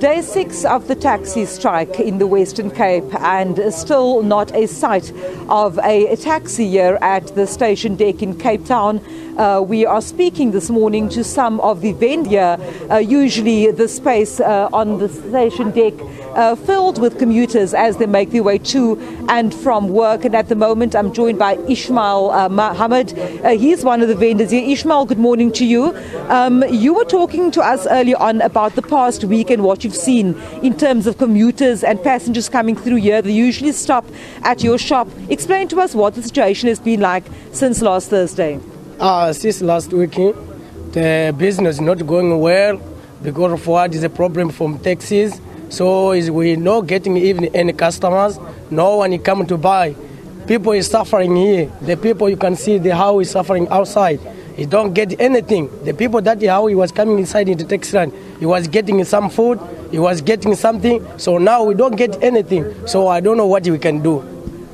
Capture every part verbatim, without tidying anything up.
Day six of the taxi strike in the Western Cape, and still not a sight of a taxi here at the station deck in Cape Town. Uh, we are speaking this morning to some of the vendors. Uh, usually the space uh, on the station deck uh, filled with commuters as they make their way to and from work. And at the moment I'm joined by Ishmael uh, Mohammed. Uh, he's one of the vendors here. Ishmael, good morning to you. Um, you were talking to us earlier on about the past week and what you seen in terms of commuters and passengers coming through here. They usually stop at your shop. Explain to us what the situation has been like since last Thursday. Uh, since last week, the business is not going well because of what is a problem from taxis. So is we're not getting even any customers. No one come to buy. People is suffering here. The people, you can see the how is suffering outside. You don't get anything. The people that how he was coming inside in the taxi line, he was getting some food, he was getting something. So now we don't get anything. So I don't know what we can do.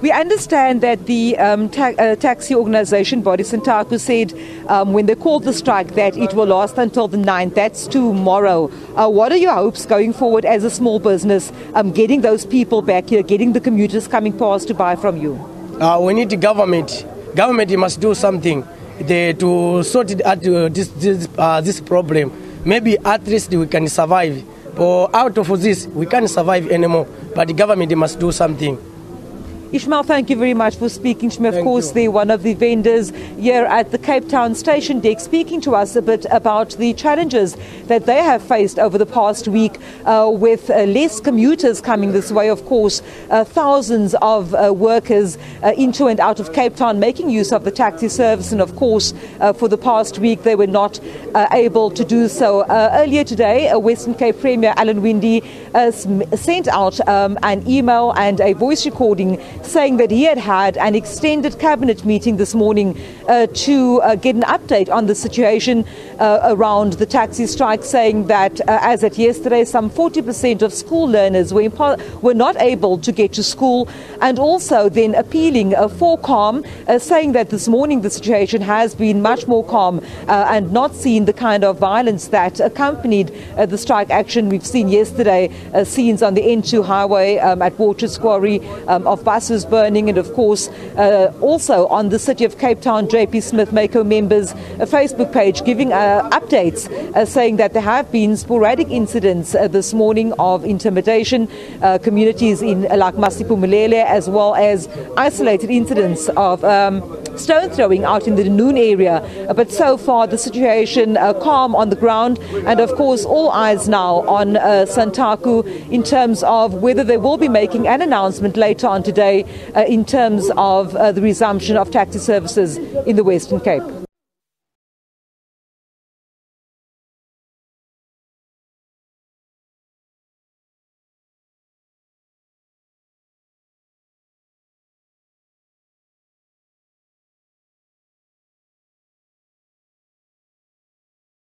We understand that the um, ta uh, taxi organization body Santaco said um, when they called the strike that it will last until the ninth. That's tomorrow. Uh, what are your hopes going forward as a small business, um, getting those people back here, getting the commuters coming past to buy from you? Uh, we need the government. Government must do something. They, to sort it out uh, this this, uh, this problem. Maybe at least we can survive. But out of this, we can't survive anymore. But the government must do something. Ishmael, thank you very much for speaking to me. Of course, they're one of the vendors here at the Cape Town station deck, speaking to us a bit about the challenges that they have faced over the past week uh, with uh, less commuters coming this way. Of course, uh, thousands of uh, workers uh, into and out of Cape Town making use of the taxi service. And of course, uh, for the past week, they were not uh, able to do so. Uh, earlier today, uh, Western Cape Premier Alan Winde uh, sent out um, an email and a voice recording saying that he had had an extended cabinet meeting this morning uh, to uh, get an update on the situation uh, around the taxi strike, saying that uh, as at yesterday, some forty percent of school learners were, were not able to get to school, and also then appealing uh, for calm, uh, saying that this morning the situation has been much more calm uh, and not seen the kind of violence that accompanied uh, the strike action. We've seen yesterday uh, scenes on the N two highway um, at Wolwerivier Quarry um, of buses burning, and of course uh, also on the City of Cape Town J P Smith MAKO members a Facebook page giving uh, updates uh, saying that there have been sporadic incidents uh, this morning of intimidation, uh, communities in uh, like Masipumulele, as well as isolated incidents of um, stone throwing out in the noon area, uh, but so far the situation uh, calm on the ground. And of course all eyes now on uh, Santaco in terms of whether they will be making an announcement later on today Uh, in terms of uh, the resumption of taxi services in the Western Cape.